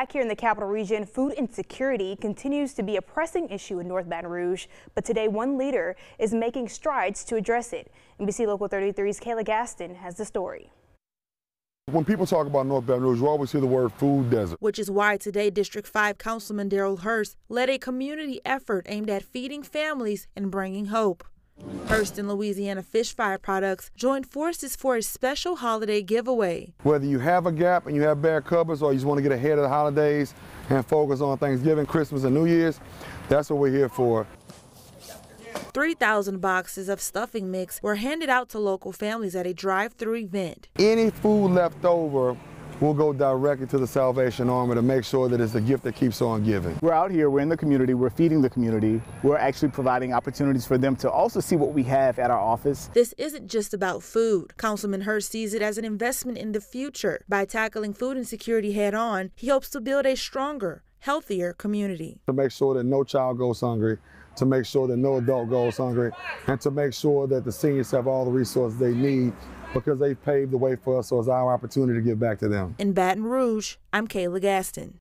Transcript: Back here in the Capital Region, food insecurity continues to be a pressing issue in North Baton Rouge, but today one leader is making strides to address it. NBC Local 33's Kayla Gaston has the story. When people talk about North Baton Rouge, you always hear the word food desert. Which is why today District 5 Councilman Darryl Hurst led a community effort aimed at feeding families and bringing hope. Hurst and Louisiana Fish Fire Products joined forces for a special holiday giveaway. Whether you have a gap and you have bad covers, or you just want to get ahead of the holidays and focus on Thanksgiving, Christmas, and New Year's, that's what we're here for. 3,000 boxes of stuffing mix were handed out to local families at a drive-through event. Any food left over will go directly to the Salvation Army to make sure that it's a gift that keeps on giving. We're out here, we're in the community, we're feeding the community. We're actually providing opportunities for them to also see what we have at our office. This isn't just about food. Councilman Hurst sees it as an investment in the future. By tackling food insecurity head-on, he hopes to build a stronger, healthier community. To make sure that no child goes hungry, to make sure that no adult goes hungry, and to make sure that the seniors have all the resources they need because they paved the way for us, so it's our opportunity to give back to them. In Baton Rouge, I'm Kayla Gaston.